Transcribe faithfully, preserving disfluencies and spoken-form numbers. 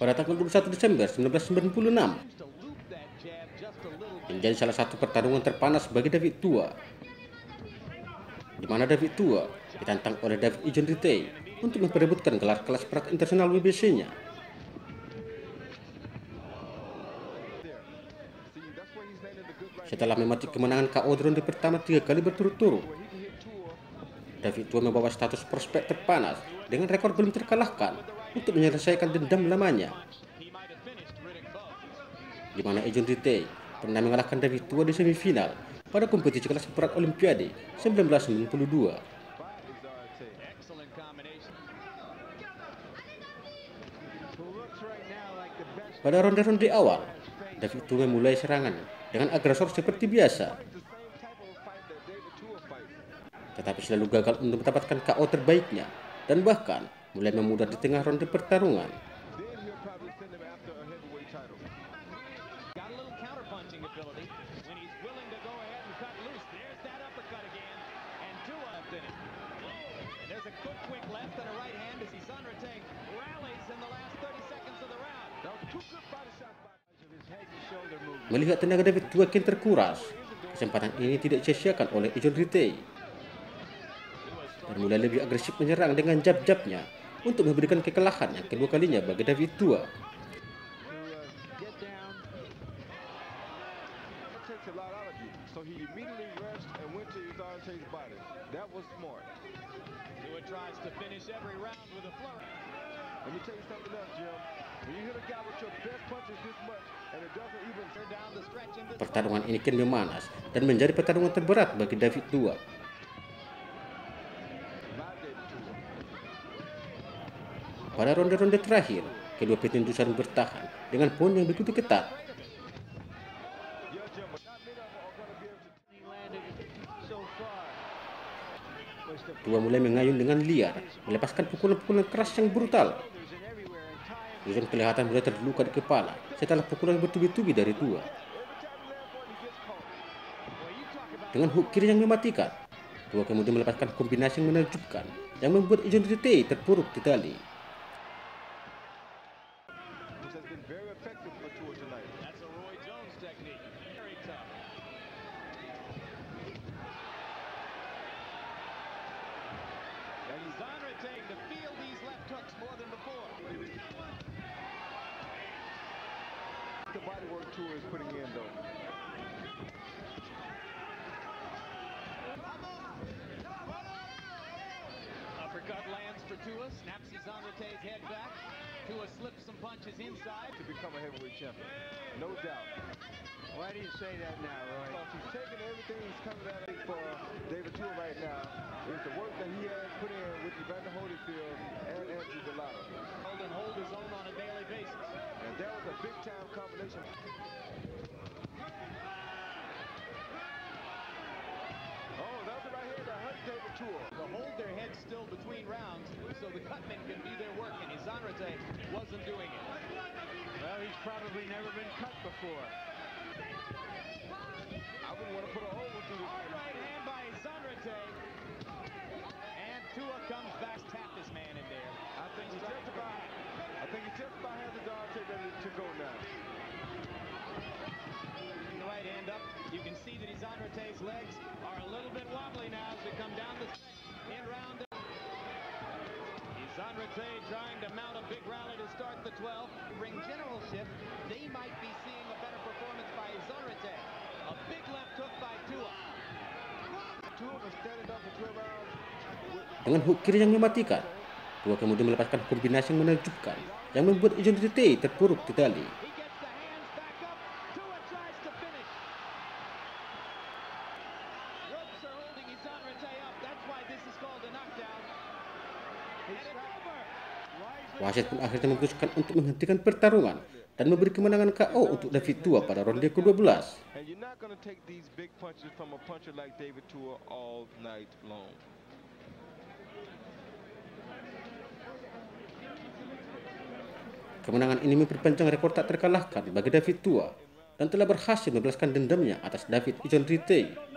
pada tanggal dua puluh satu Desember seribu sembilan ratus sembilan puluh enam. Menjadi salah satu pertarungan terpanas bagi David Tua, di mana David Tua ditantang oleh David Izonritei untuk memperebutkan gelar kelas berat internasional W B C-nya. Setelah mematik kemenangan K O di ronde pertama tiga kali berturut-turut, David Tua membawa status prospek terpanas dengan rekor belum terkalahkan untuk menyelesaikan dendam lamanya, di mana Izonritei pernah mengalahkan David Tua di semifinal pada kompetisi kelas berat Olimpiade seribu sembilan ratus sembilan puluh dua. Pada ronde-ronde awal, David Tua memulai serangan dengan agresor seperti biasa, tetapi selalu gagal untuk mendapatkan K O terbaiknya dan bahkan mulai memudar di tengah ronde pertarungan. Melihat tenaga David Tua kian terkuras, kesempatan ini tidak disia-siakan oleh Izonritei dan mulai lebih agresif menyerang dengan jab-jabnya untuk memberikan kekalahan yang kedua kalinya bagi David Tua. Pertarungan ini kian memanas dan menjadi pertarungan terberat bagi David Tua. Pada ronde-ronde terakhir, kedua petinju saling bertahan dengan poin yang begitu ketat. Tua mulai mengayun dengan liar, melepaskan pukulan-pukulan keras yang brutal. Izon kelihatan mulai terluka di kepala setelah pukulan bertubi-tubi dari Tua. Dengan hook kiri yang mematikan, Tua kemudian melepaskan kombinasi yang menakjubkan yang membuat Izonritei terpuruk di tali. Dengan hook kiri yang mematikan, Tua kemudian melepaskan kombinasi yang menakjubkan yang membuat Izonritei terpuruk di tali. Wasit pun akhirnya memutuskan untuk menghentikan pertarungan dan memberi kemenangan K O untuk David Tua pada ronde kedua belas. Kemenangan ini memperpanjang rekor tak terkalahkan bagi David Tua dan telah berhasil membalaskan dendamnya atas David Izonritei.